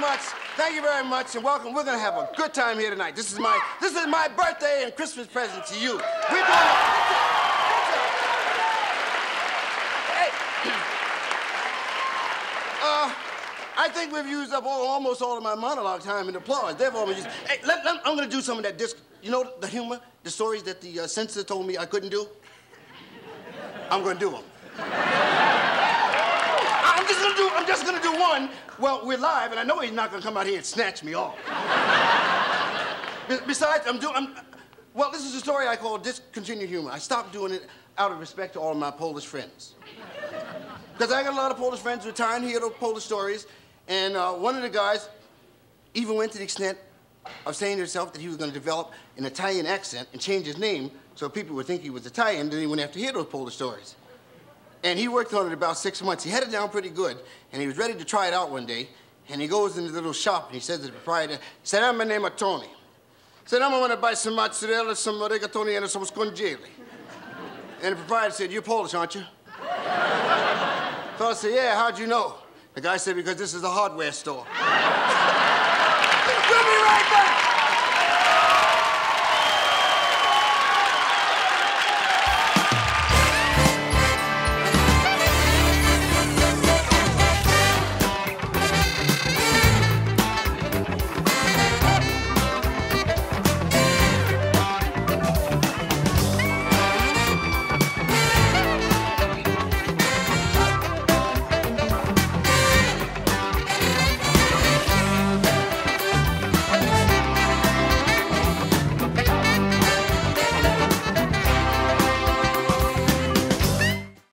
very much. Thank you very much, and welcome. We're gonna have a good time here tonight. This is my birthday and Christmas present to you. We're gonna... I think we've used up almost all of my monologue time and applause. They've almost used... Hey, I'm gonna do some of that you know, the humor, the stories that the censor told me I couldn't do? I'm gonna do them. I'm just gonna do one. Well, we're live, and I know he's not gonna come out here and snatch me off. Besides, well, this is a story I call discontinued humor. I stopped doing it out of respect to all of my Polish friends. Because I got a lot of Polish friends who are tired of hearing those Polish stories, and one of the guys even went to the extent of saying to himself that he was going to develop an Italian accent and change his name so people would think he was Italian, then he wouldn't have to hear those Polish stories. And he worked on it about 6 months. He had it down pretty good, and he was ready to try it out one day, and he goes into the little shop, and he says to the proprietor, he said, "My name is Tony. Said, I want to buy some mozzarella, some rigatoni, and some scongeli." And the proprietor said, "You're Polish, aren't you?" So I said, "Yeah, how'd you know?" The guy said, "Because this is a hardware store." We'll be right back.